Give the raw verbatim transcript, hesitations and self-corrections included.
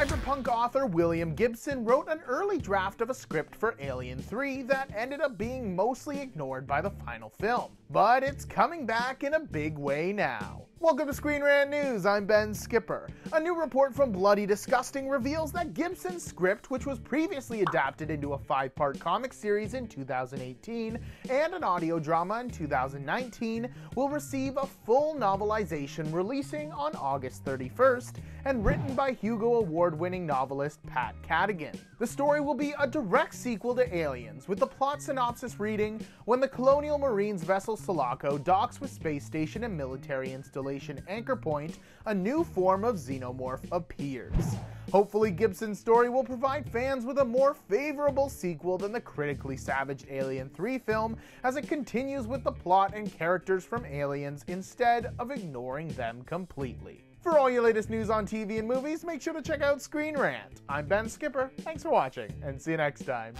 Cyberpunk author William Gibson wrote an early draft of a script for Alien three that ended up being mostly ignored by the final film. But it's coming back in a big way now. Welcome to Screen Rant News, I'm Ben Skipper. A new report from Bloody Disgusting reveals that Gibson's script, which was previously adapted into a five-part comic series in two thousand eighteen and an audio drama in two thousand nineteen, will receive a full novelization releasing on August thirty-first and written by Hugo Award-winning novelist Pat Cadigan. The story will be a direct sequel to Aliens, with the plot synopsis reading, when the Colonial Marines vessel Sulaco docks with space station and military installation Anchor Point, a new form of xenomorph appears. Hopefully Gibson's story will provide fans with a more favorable sequel than the critically savaged Alien three film, as it continues with the plot and characters from Aliens instead of ignoring them completely. For all your latest news on T V and movies, make sure to check out Screen Rant. I'm Ben Skipper, thanks for watching, and see you next time.